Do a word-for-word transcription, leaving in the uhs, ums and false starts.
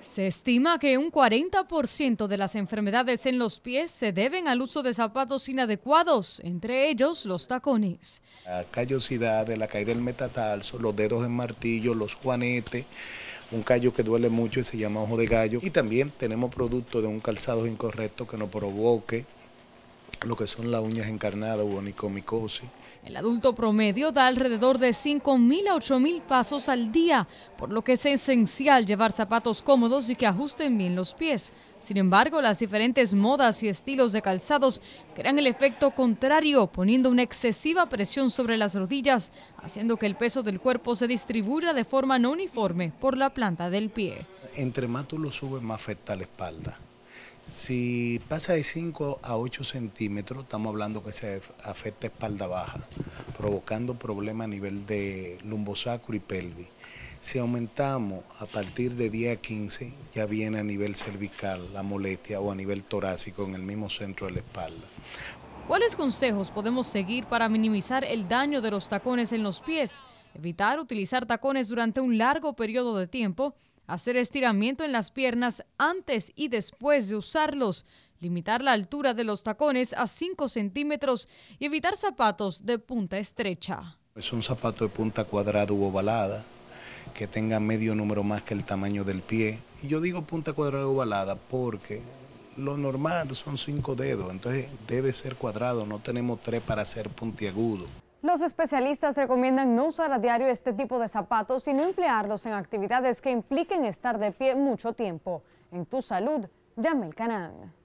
Se estima que un cuarenta por ciento de las enfermedades en los pies se deben al uso de zapatos inadecuados, entre ellos los tacones. La callosidad, la caída del metatarso, los dedos en martillo, los juanetes, un callo que duele mucho y se llama ojo de gallo. Y también tenemos producto de un calzado incorrecto que nos provoque lo que son las uñas encarnadas o onicomicosis. El adulto promedio da alrededor de cinco mil a ocho mil pasos al día, por lo que es esencial llevar zapatos cómodos y que ajusten bien los pies. Sin embargo, las diferentes modas y estilos de calzados crean el efecto contrario, poniendo una excesiva presión sobre las rodillas, haciendo que el peso del cuerpo se distribuya de forma no uniforme por la planta del pie. Entre más tú lo subes, más afecta la espalda. Si pasa de cinco a ocho centímetros, estamos hablando que se afecta espalda baja, provocando problemas a nivel de lumbosacro y pelvis. Si aumentamos a partir de diez a quince, ya viene a nivel cervical la molestia o a nivel torácico en el mismo centro de la espalda. ¿Cuáles consejos podemos seguir para minimizar el daño de los tacones en los pies? Evitar utilizar tacones durante un largo periodo de tiempo. Hacer estiramiento en las piernas antes y después de usarlos, limitar la altura de los tacones a cinco centímetros y evitar zapatos de punta estrecha. Es un zapato de punta cuadrada u ovalada, que tenga medio número más que el tamaño del pie. Y yo digo punta cuadrada u ovalada porque lo normal son cinco dedos, entonces debe ser cuadrado, no tenemos tres para ser puntiagudo. Los especialistas recomiendan no usar a diario este tipo de zapatos, sino emplearlos en actividades que impliquen estar de pie mucho tiempo. En Tu Salud, Yamel Canán.